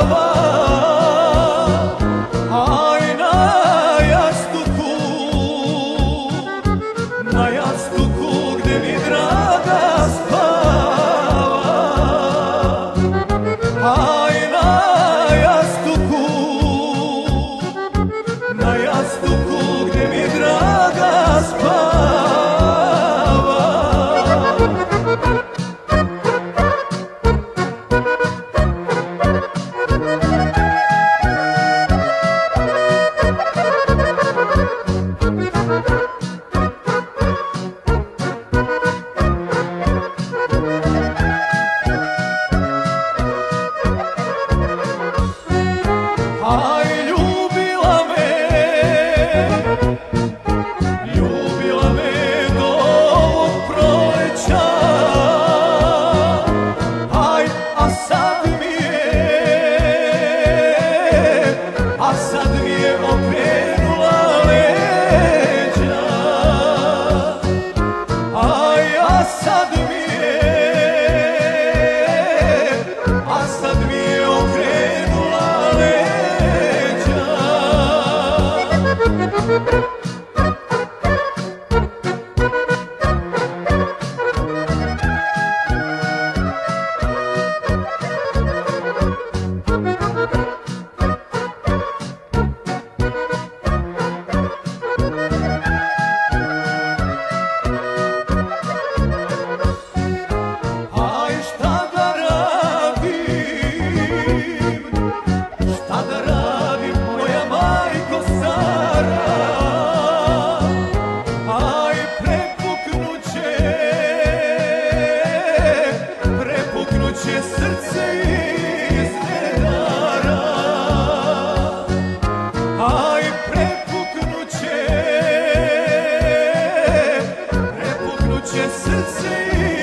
Srce